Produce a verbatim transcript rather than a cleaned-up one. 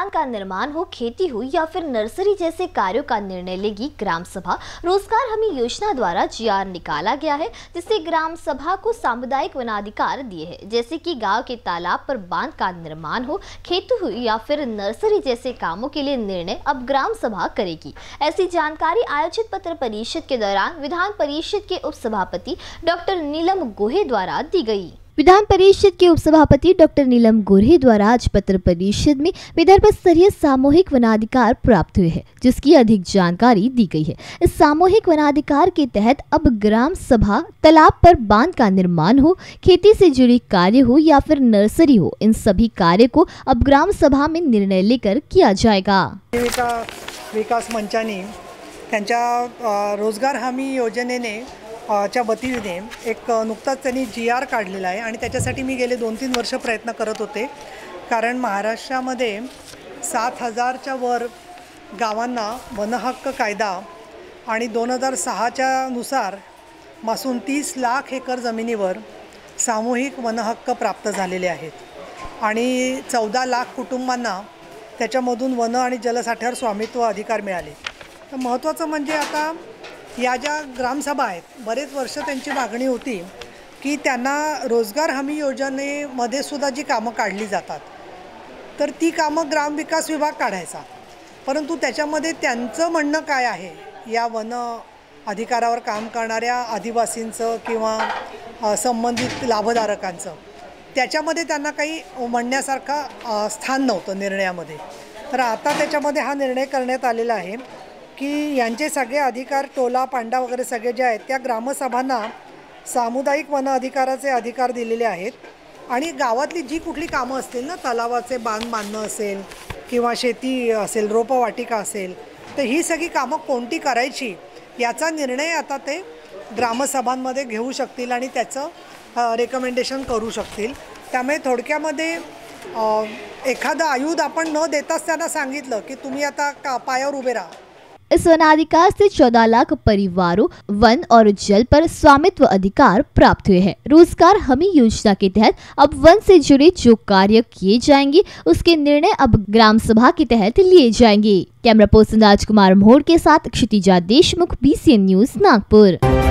मकान का निर्माण हो, खेती हो या फिर नर्सरी जैसे कार्यों का निर्णय लेगी ग्राम सभा। रोजगार हमी योजना द्वारा जी आर निकाला गया है, जिससे ग्राम सभा को सामुदायिक वनाधिकार दिए हैं, जैसे कि गांव के तालाब पर बांध का निर्माण हो, खेती हो या फिर नर्सरी जैसे कामों के लिए निर्णय अब ग्राम सभा करेगी। ऐसी जानकारी आयोजित पत्र परिषद के दौरान विधान परिषद के उपसभापति डॉक्टर नीलम गोऱ्हे द्वारा दी गई। विधान परिषद के उपसभापति डॉक्टर नीलम गोऱ्हे द्वारा आज पत्र परिषद में विदर्भ स्तरीय सामूहिक वनाधिकार प्राप्त हुए हैं, जिसकी अधिक जानकारी दी गई है। इस सामूहिक वनाधिकार के तहत अब ग्राम सभा तालाब पर बांध का निर्माण हो, खेती से जुड़ी कार्य हो या फिर नर्सरी हो, इन सभी कार्य को अब ग्राम सभा में निर्णय लेकर किया जाएगा। विकास मंचाने रोजगार हमी योजनेने च्या वतीने एक नुकताच त्यांनी जी आर काढलेला आहे आणि त्याच्यासाठी मी गेले दोन तीन वर्ष प्रयत्न करत होते, कारण महाराष्ट्रामध्ये सात हजारच्या वर गावांना वनहक्क कायदा आणि दोन हजार सहाच्या नुसार पासून तीस लाख एकर जमिनीवर सामूहिक वनहक्क प्राप्त झालेले आहेत आणि चौदा लाख कुटुंबांना त्याच्यामधून वन आणि जलसाठ्यावर स्वामित्व अधिकार मिळाले। तर महत्त्वाचं म्हणजे आता या ज्या ग्रामसभा आहेत, बरेच वर्ष त्यांची मागणी होती की त्यांना रोजगार हमी योजनेमध्ये सुद्धा जी कामं काढली जातात तर ती कामं ग्राम विकास विभाग काढायचा, परंतु त्याच्यामध्ये त्यांचं म्हणणं काय आहे, या वन अधिकारावर काम करणाऱ्या आदिवासींचं किंवा संबंधित लाभधारकांचं त्याच्यामध्ये त्यांना काही म्हणण्यासारखं स्थान नव्हतं निर्णयामध्ये। तर आता त्याच्यामध्ये हा निर्णय करण्यात आलेला आहे की यांचे सगळे अधिकार टोला पांडा वगैरे सगळे जे आहेत त्या ग्रामसभांना सामुदायिक वन अधिकाराचे अधिकार दिलेले आहेत आणि गावातली जी कुठली कामं असतील ना, तलावाचे बांध बांधणं असेल किंवा शेती असेल, रोपवाटिका असेल, तर ही सगळी कामं कोणती करायची याचा निर्णय आता ते ग्रामसभांमध्ये घेऊ शकतील आणि त्याचं रेकमेंडेशन करू शकतील। त्यामुळे थोडक्यामध्ये एखादं आयुध आपण न देताच त्यांना सांगितलं की तुम्ही आता का पायावर उभे राहा। इस वनाधिकार से चौदह लाख परिवारों वन और जल पर स्वामित्व अधिकार प्राप्त हुए हैं। रोजगार हमी योजना के तहत अब वन से जुड़े जो कार्य किए जाएंगे उसके निर्णय अब ग्राम सभा के तहत लिए जाएंगे। कैमरा पर्सन राजकुमार मढ़ोर के साथ क्षितिजा देशमुख, बीसीएन न्यूज, नागपुर।